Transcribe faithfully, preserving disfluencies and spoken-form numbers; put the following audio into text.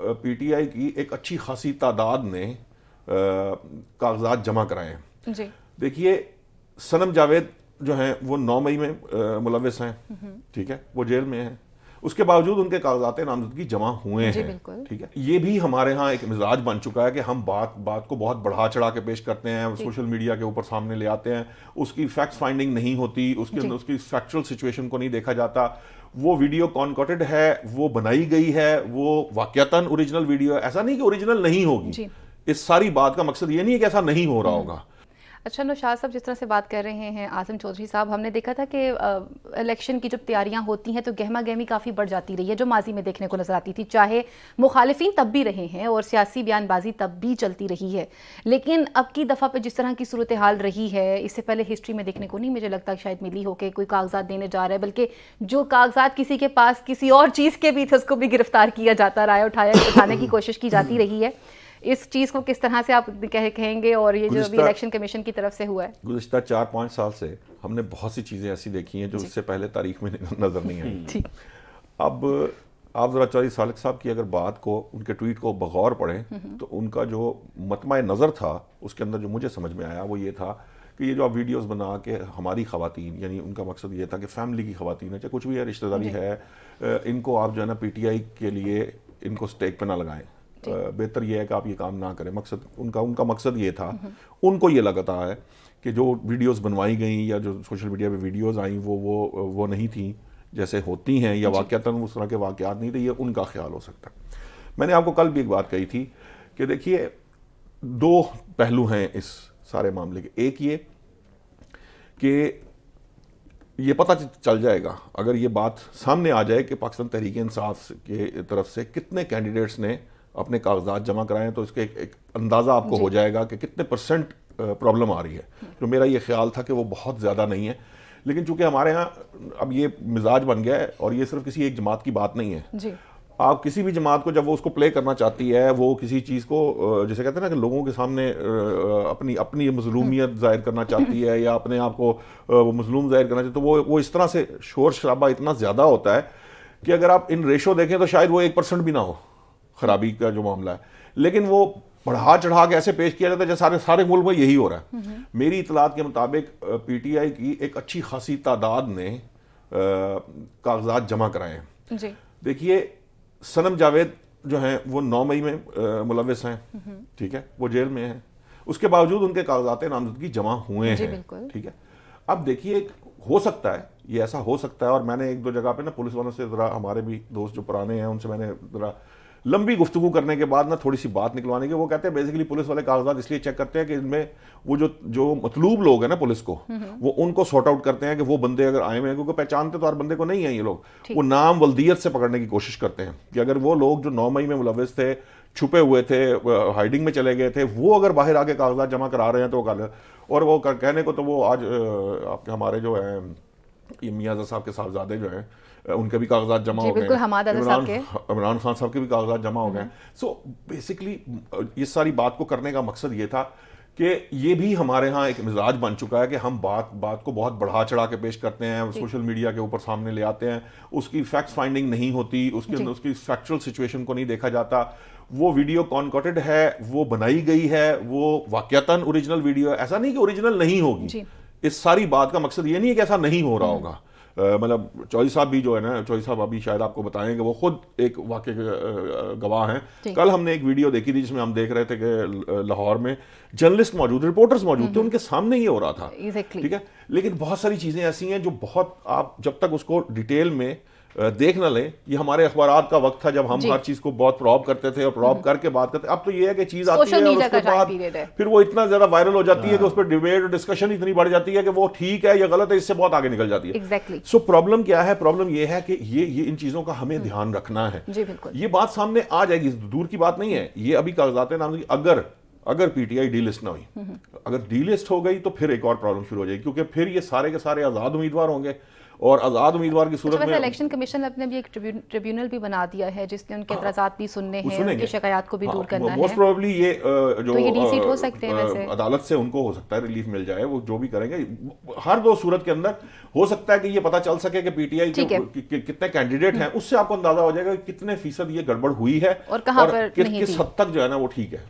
PTI की एक अच्छी खासी तादाद ने कागजात जमा कराए हैं। देखिए सनम जावेद जो हैं वो नौ मई में मुलविस हैं, ठीक है, वो जेल में हैं, उसके बावजूद उनके कागजात नामजदगी जमा हुए हैं, ठीक है। ये भी हमारे यहाँ एक मिजाज बन चुका है कि हम बात बात को बहुत बढ़ा चढ़ा के पेश करते हैं, सोशल मीडिया के ऊपर सामने ले आते हैं, उसकी फैक्ट फाइंडिंग नहीं होती, उसके अंदर उसकी फैक्चुअल सिचुएशन को नहीं देखा जाता। वो वीडियो कॉन्कॉटेड है, वो बनाई गई है, वो वाकयातन ओरिजिनल वीडियो है, ऐसा नहीं कि ओरिजिनल नहीं होगी। इस सारी बात का मकसद ये नहीं है कि ऐसा नहीं हो रहा होगा। अच्छा नौशाद साहब, जिस तरह से बात कर रहे हैं आजम चौधरी साहब, हमने देखा था कि इलेक्शन की जब तैयारियां होती हैं तो गहमा गहमी काफ़ी बढ़ जाती रही है, जो माजी में देखने को नजर आती थी, चाहे मुखालिफिन तब भी रहे हैं और सियासी बयानबाजी तब भी चलती रही है। लेकिन अब की दफ़ा पर जिस तरह की सूरत हाल रही है, इससे पहले हिस्ट्री में देखने को नहीं मुझे लगता शायद मिली हो कि कोई कागजात देने जा रहा है, बल्कि जो कागजात किसी के पास किसी और चीज़ के भी थे उसको भी गिरफ्तार किया जाता रहा है, उठाया उठाने की कोशिश की जाती रही है। इस चीज को किस तरह से आप कह, कहेंगे और ये जो अभी इलेक्शन कमीशन की तरफ से हुआ है? गुज़िश्ता चार पाँच साल से हमने बहुत सी चीज़ें ऐसी देखी हैं जो इससे पहले तारीख में नज़र नहीं आई। अब आप ज़रा चौधरी सालिक साहब की अगर बात को, उनके ट्वीट को बगौर पढ़ें तो उनका जो मतमा नज़र था उसके अंदर जो मुझे समझ में आया वो ये था कि ये जो आप वीडियोस बना के हमारी ख़वातीन, यानी उनका मकसद ये था कि फैमिली की ख़वातीन है, चाहे कुछ भी है, रिश्तेदारी है, इनको आप जो है ना पीटीआई के लिए इनको स्टेक पर ना लगाएं, बेहतर यह है कि आप ये काम ना करें। मकसद उनका उनका मकसद ये था। उनको ये लगता है कि जो वीडियोस बनवाई गई या जो सोशल मीडिया पे वीडियोस आई वो वो वो नहीं थी जैसे होती हैं, या वाकयातन उस तरह के वाकयात नहीं थे, ये उनका ख्याल हो सकता। मैंने आपको कल भी एक बात कही थी कि देखिए दो पहलू हैं इस सारे मामले के। एक ये कि ये पता चल जाएगा अगर ये बात सामने आ जाए कि पाकिस्तान तहरीक इंसाफ के तरफ से कितने कैंडिडेट्स ने अपने कागजात जमा कराएं, तो इसके एक, एक अंदाज़ा आपको हो जाएगा कि कितने परसेंट प्रॉब्लम आ रही है। तो मेरा ये ख्याल था कि वो बहुत ज़्यादा नहीं है, लेकिन चूंकि हमारे यहाँ अब ये मिजाज बन गया है और ये सिर्फ किसी एक जमात की बात नहीं है जी। आप किसी भी जमात को जब वो उसको प्ले करना चाहती है, वो किसी चीज़ को जैसे कहते हैं ना कि लोगों के सामने अपनी अपनी मजलूमियत ज़ाहिर करना चाहती है या अपने आप को वो मजलूम ज़ाहिर करना चाहती है, तो वो वो इस तरह से शोर शराबा इतना ज़्यादा होता है कि अगर आप इन रेशो देखें तो शायद वो एक परसेंट भी ना हो खराबी का जो मामला है, लेकिन वो बढ़ा चढ़ा के ऐसे पेश किया जाता है जैसे सारे सारे मुल्क में यही हो रहा है। मेरी इतलात के मुताबिक पीटीआई की एक अच्छी खासी तादाद ने कागजात जमा कराए हैं। देखिए सनम जावेद जो हैं वो नौ मई में मुलविस हैं, ठीक है, वो जेल में हैं, उसके बावजूद उनके कागजात नामजदगी जमा हुए हैं, ठीक है। अब देखिए हो सकता है ये ऐसा हो सकता है, और मैंने एक दो जगह पे ना पुलिस वालों से ज़रा, हमारे भी दोस्त जो पुराने हैं उनसे मैंने ज़रा लंबी गुफ्तगू करने के बाद ना थोड़ी सी बात निकलवाने की, वो कहते हैं बेसिकली पुलिस वाले कागजात इसलिए चेक करते हैं कि इनमें वो जो जो मतलूब लोग हैं ना पुलिस को, वो उनको सॉर्ट आउट करते हैं कि वो बंदे अगर आए हुए हैं, क्योंकि पहचानते तो हर बंदे को नहीं है ये लोग, वो नाम वल्दियत से पकड़ने की कोशिश करते हैं कि अगर वो लोग जो नौ मई में मुलविस थे, छुपे हुए थे, हाइडिंग में चले गए थे, वो अगर बाहर आके कागजात जमा करा रहे हैं तो वो और वो कहने को तो वो आज आपके हमारे जो हैं मियाजा साहब के साहबजादे जो हैं उनके भी कागजात जमा हो गए, इमरान खान साहब के भी कागजात जमा हो गए। सो बेसिकली इस सारी बात को करने का मकसद ये था कि ये भी हमारे यहाँ एक मिजाज बन चुका है कि हम बात बात को बहुत बढ़ा चढ़ा के पेश करते हैं, सोशल मीडिया के ऊपर सामने ले आते हैं, उसकी फैक्ट फाइंडिंग नहीं होती, उसके अंदर उसकी फैक्चुअल सिचुएशन को नहीं देखा जाता। वो वीडियो कॉन्कॉटेड है, वो बनाई गई है, वो वाकयातन ओरिजिनल वीडियो है, ऐसा नहीं कि ओरिजिनल नहीं होगी। इस सारी बात का मकसद ये नहीं है कि ऐसा नहीं हो रहा होगा। मतलब चौधरी साहब भी जो है ना, चौधरी साहब अभी शायद आपको बताएं कि वो खुद एक वाकये के गवाह हैं। कल हमने एक वीडियो देखी थी जिसमें हम देख रहे थे कि लाहौर में जर्नलिस्ट मौजूद, रिपोर्टर्स मौजूद थे, उनके सामने ये हो रहा था, ठीक है। लेकिन बहुत सारी चीज़ें ऐसी हैं जो बहुत, आप जब तक उसको डिटेल में देख ना लें, ये हमारे अखबारात का वक्त था जब हम हर चीज़ को बहुत प्रॉब करते थे और प्रॉब करके बात करते। अब तो ये है कि चीज़ आती है और उसके बाद फिर वो इतना ज़्यादा वायरल हो जाती है कि उस पर डिबेट और डिस्कशन इतनी बढ़ जाती है कि वो ठीक है या गलत है इससे बहुत आगे निकल जाती है। एग्जैक्टली। सो प्रॉब्लम क्या है? प्रॉब्लम ये है कि ये ये इन चीज़ों का हमें ध्यान रखना है। ये बात सामने आ जाएगी, दूर की बात नहीं है। ये अभी कागजात नाम अगर अगर पीटीआई डीलिस्ट ना हुई, अगर डीलिस्ट हो गई तो फिर एक और प्रॉब्लम शुरू हो जाएगी, क्योंकि फिर ये सारे के सारे आज़ाद उम्मीदवार होंगे और आज़ाद उम्मीदवार की सूरत में इलेक्शन कमीशन ने अपने भी एक ट्रिब्यूनल भी बना दिया है जिसने उनके एतराजात भी सुनने हैं, उनकी शिकायत को भी दूर करना है। मोस्ट प्रोबेबली ये जो ये डी सीट हो सकते हैं, वैसे अदालत से उनको हो सकता है रिलीफ मिल जाए, वो जो भी करेंगे। हर दो सूरत के अंदर हो सकता है कि ये पता चल सके कि पीटीआई के कितने कैंडिडेट हैं, उससे आपको अंदाजा हो जाएगा कि कितने फीसद ये गड़बड़ हुई है और किस हद तक जो है ना वो ठीक है।